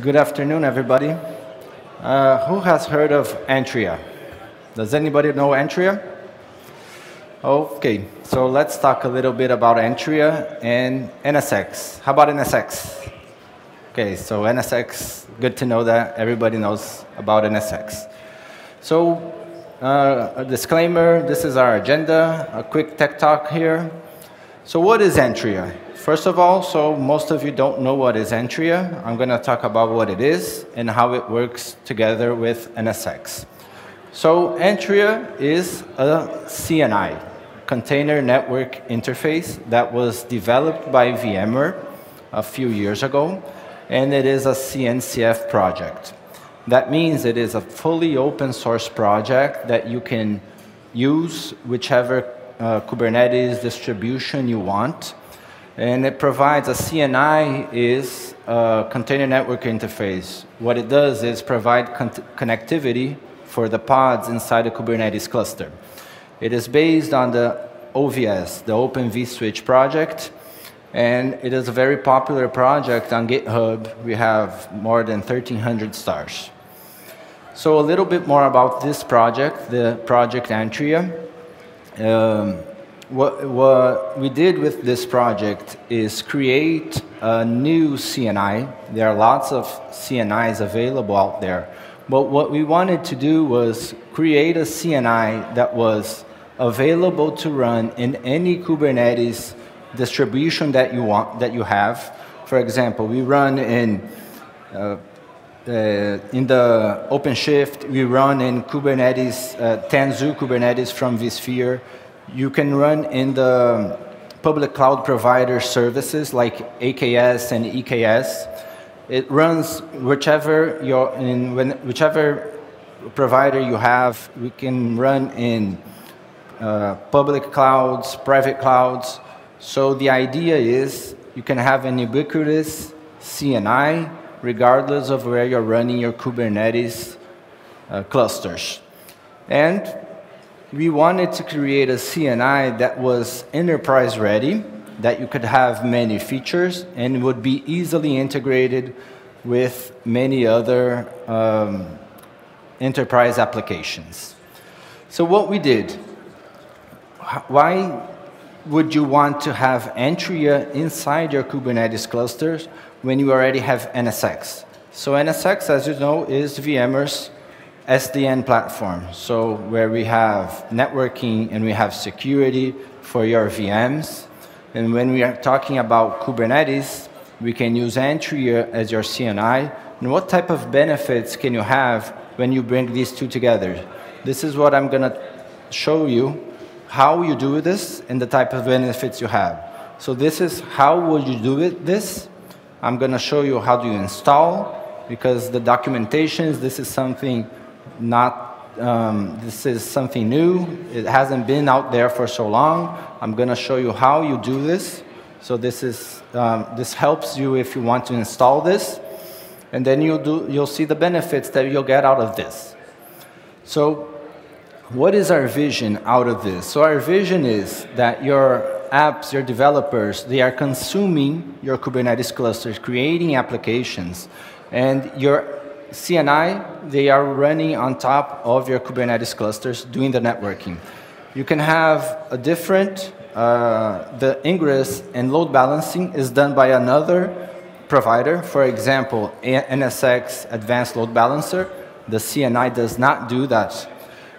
Good afternoon, everybody. Who has heard of Antrea? Does anybody know Antrea? Okay, so let's talk a little bit about Antrea and NSX. How about NSX? Okay, so NSX, good to know that everybody knows about NSX. So a disclaimer, this is our agenda, a quick tech talk here. So what is Antrea? First of all, so most of you don't know what is Antrea. I'm going to talk about what it is and how it works together with NSX. So Antrea is a CNI, Container Network Interface, that was developed by VMware a few years ago, and it is a CNCF project. That means it is a fully open source project that you can use whichever Kubernetes distribution you want. And it provides a CNI is a container network interface. What it does is provide connectivity for the pods inside a Kubernetes cluster. It is based on the OVS, the OpenVSwitch project, and it is a very popular project on GitHub. We have more than 1,300 stars. So a little bit more about this project, the project Antrea. What we did with this project is create a new CNI. There are lots of CNIs available out there. But what we wanted to do was create a CNI that was available to run in any Kubernetes distribution that you want, that you have. For example, we run in the OpenShift, we run in Kubernetes, Tanzu Kubernetes from vSphere. You can run in the public cloud provider services like AKS and EKS. It runs whichever, whichever provider you have. We can run in public clouds, private clouds. So the idea is you can have an ubiquitous CNI regardless of where you're running your Kubernetes clusters. And we wanted to create a CNI that was enterprise ready, that you could have many features and would be easily integrated with many other enterprise applications. So what we did, why would you want to have Antrea inside your Kubernetes clusters when you already have NSX? So NSX, as you know, is VMware's SDN platform, so where we have networking and we have security for your VMs. And when we are talking about Kubernetes, we can use Antrea as your CNI. And what type of benefits can you have when you bring these two together? This is what I'm going to show you, how you do this and the type of benefits you have. So this is how would you do it, this. I'm going to show you how do you install, because the documentations, this is something not, this is something new. It hasn't been out there for so long. I'm going to show you how you do this. So this is, this helps you if you want to install this. And then you'll see the benefits that you'll get out of this. So what is our vision out of this? So our vision is that your apps, your developers, they are consuming your Kubernetes clusters, creating applications, and your CNI, they are running on top of your Kubernetes clusters doing the networking. You can have a different, the ingress and load balancing is done by another provider. For example, NSX Advanced Load Balancer, the CNI does not do that.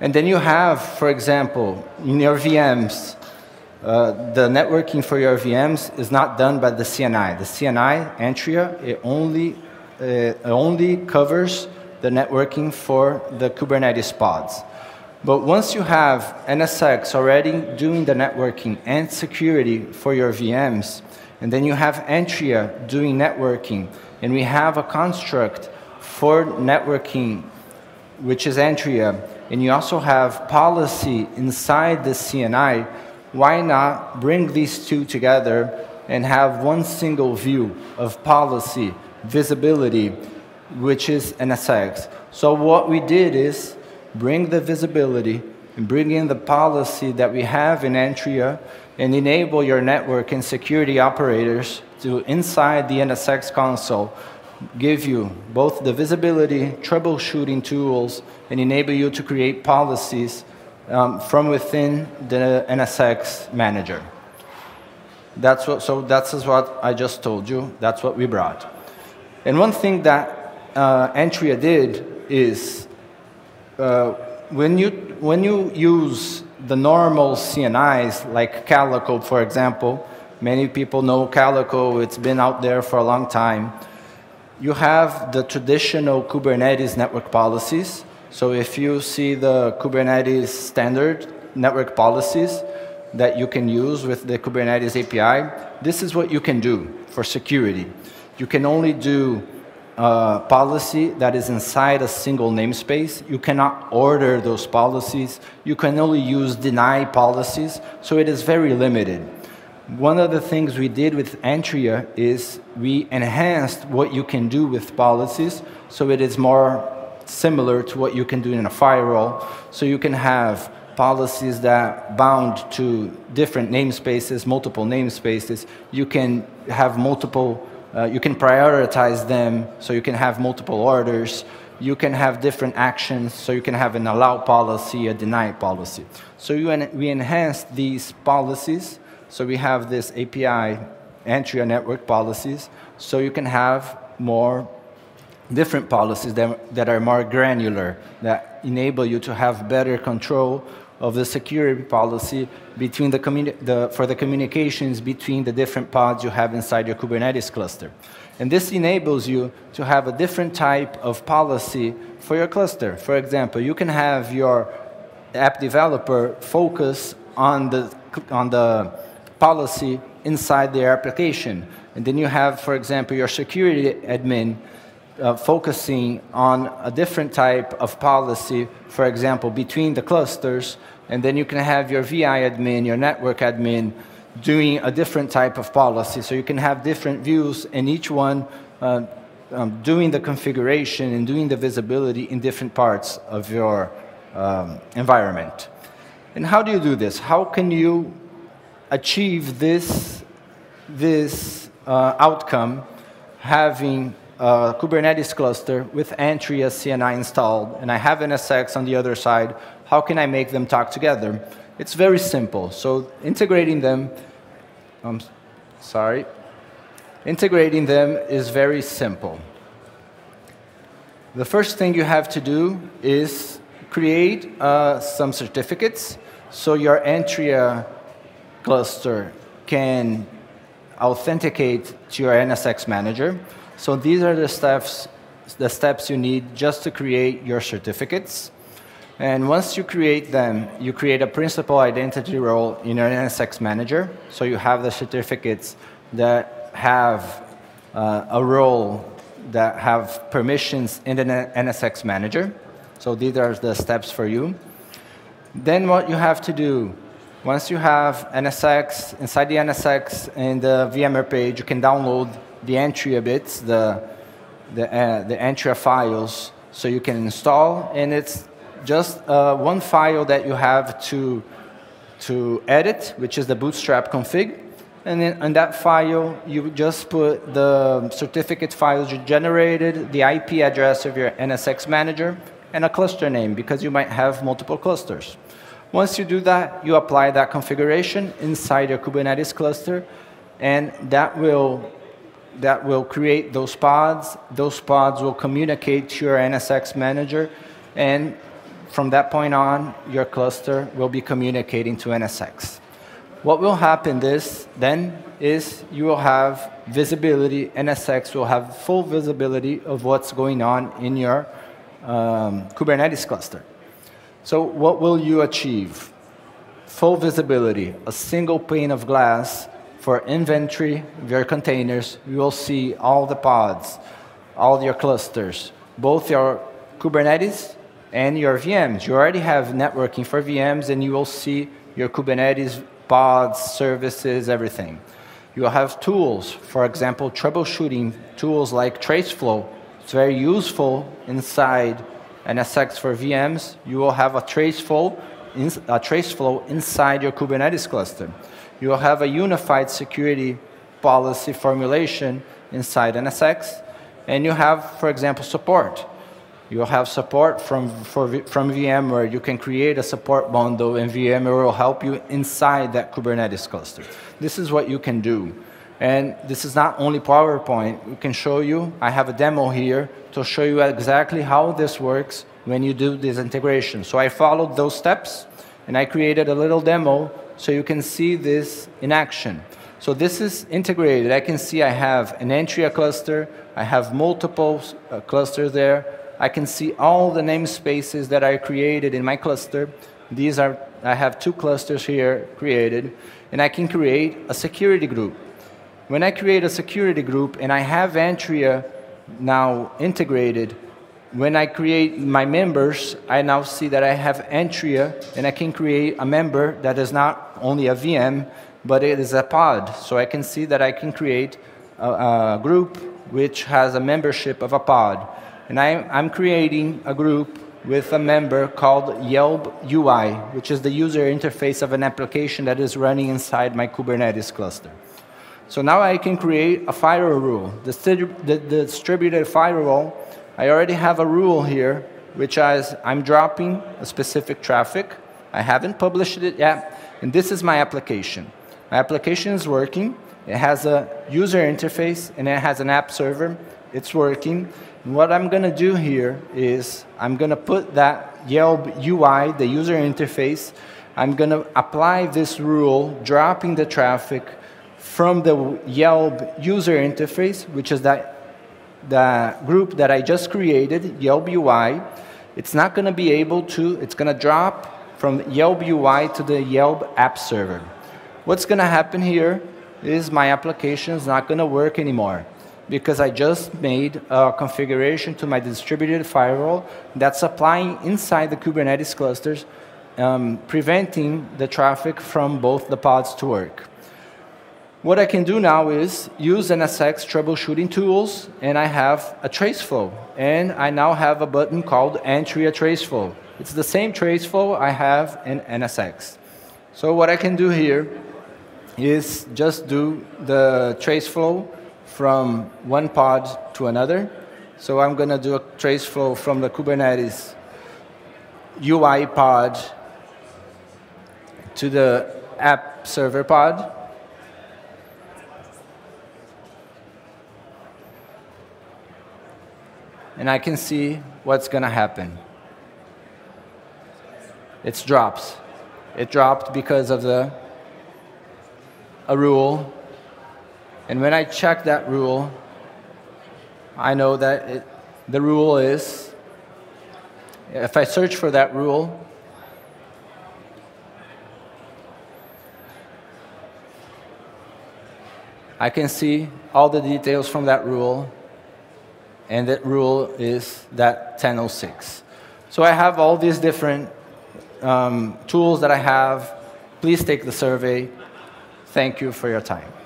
And then you have, for example, in your VMs, the networking for your VMs is not done by the CNI. The CNI, Antrea, it only covers the networking for the Kubernetes pods. But once you have NSX already doing the networking and security for your VMs, and then you have Antrea doing networking, and we have a construct for networking, which is Antrea, and you also have policy inside the CNI, why not bring these two together and have one single view of policy visibility, which is NSX? So what we did is bring the visibility and bring in the policy that we have in Antrea and enable your network and security operators to, inside the NSX console, give you both the visibility, troubleshooting tools, and enable you to create policies from within the NSX manager. That's what, so that's what I just told you. That's what we brought. And one thing that Antrea did is when you use the normal CNIs, like Calico, for example, many people know Calico. It's been out there for a long time. You have the traditional Kubernetes network policies. So if you see the Kubernetes standard network policies that you can use with the Kubernetes API, this is what you can do for security. You can only do policy that is inside a single namespace. You cannot order those policies. You can only use deny policies, so it is very limited. One of the things we did with Antrea is we enhanced what you can do with policies, so it is more similar to what you can do in a firewall. So you can have policies that bound to different namespaces, multiple namespaces. You can have multiple you can prioritize them, so you can have multiple orders. You can have different actions, so you can have an allow policy, a deny policy. So we enhanced these policies. So we have this API, Antrea network policies, so you can have more different policies that are more granular, that enable you to have better control of the security policy between for the communications between the different pods you have inside your Kubernetes cluster. And this enables you to have a different type of policy for your cluster. For example, you can have your app developer focus on the policy inside their application. And then you have, for example, your security admin focusing on a different type of policy, for example, between the clusters, and then you can have your VI admin, your network admin, doing a different type of policy. So you can have different views, and each one doing the configuration and doing the visibility in different parts of your environment. And how do you do this? How can you achieve this outcome having a Kubernetes cluster with Antrea CNI installed, and I have NSX on the other side? How can I make them talk together? It's very simple. So integrating them, integrating them is very simple. The first thing you have to do is create some certificates, so your Antrea cluster can authenticate to your NSX manager. So these are the steps you need just to create your certificates. And once you create them, you create a principal identity role in your NSX manager. So you have the certificates that have a role that have permissions in the NSX manager. So these are the steps for you. Then what you have to do, once you have NSX, inside the NSX and the VMware page, you can download the Antrea bits, the Antrea files, so you can install, and it's just one file that you have to edit, which is the bootstrap config, and then on that file you just put the certificate files you generated, the IP address of your NSX manager, and a cluster name, because you might have multiple clusters. Once you do that, you apply that configuration inside your Kubernetes cluster, and that will create those pods. Those pods will communicate to your NSX manager, and from that point on, your cluster will be communicating to NSX. What will happen then is you will have visibility. NSX will have full visibility of what's going on in your Kubernetes cluster. So what will you achieve? Full visibility, a single pane of glass. For inventory of your containers, you will see all the pods, all your clusters, both your Kubernetes and your VMs. You already have networking for VMs, and you will see your Kubernetes pods, services, everything. You will have tools, for example, troubleshooting tools like Traceflow. It's very useful inside NSX for VMs. You will have a Traceflow inside your Kubernetes cluster. You will have a unified security policy formulation inside NSX. and you have, for example, support. You'll have support from VMware. You can create a support bundle, and VMware will help you inside that Kubernetes cluster. This is what you can do. And this is not only PowerPoint. We can show you. I have a demo here to show you exactly how this works when you do this integration. So I followed those steps, and I created a little demo so you can see this in action. So this is integrated. I can see I have an Antrea cluster. I have multiple clusters there. I can see all the namespaces that I created in my cluster. These are, I have two clusters here created, and I can create a security group. When I create a security group and I have Antrea now integrated, when I create my members, I now see that I have Antrea, and I can create a member that is not only a VM, but it is a pod. So I can see that I can create a group which has a membership of a pod. And I'm creating a group with a member called Yelp UI, which is the user interface of an application that is running inside my Kubernetes cluster. So now I can create a firewall rule. The distributed firewall, I already have a rule here, which is I'm dropping a specific traffic. I haven't published it yet, and this is my application. My application is working. It has a user interface, and it has an app server. It's working. What I'm going to do here is I'm going to put that Yelp UI, the user interface, I'm going to apply this rule, dropping the traffic from the Yelp user interface, which is the group that I just created, Yelp UI. It's not going to be able to, it's going to drop from Yelp UI to the Yelp app server. What's going to happen here is my application is not going to work anymore, because I just made a configuration to my distributed firewall that's applying inside the Kubernetes clusters, preventing the traffic from both the pods to work. What I can do now is use NSX troubleshooting tools, and I have a Traceflow, and I now have a button called Antrea Traceflow. It's the same Traceflow I have in NSX. So what I can do here is just do the Traceflow from one pod to another. So I'm going to do a trace flow from the Kubernetes UI pod to the app server pod. And I can see what's going to happen. It drops. It dropped because of a rule. And when I check that rule, I know that the rule is, if I search for that rule, I can see all the details from that rule, and that rule is that 1006. So I have all these different tools that I have. Please take the survey. Thank you for your time.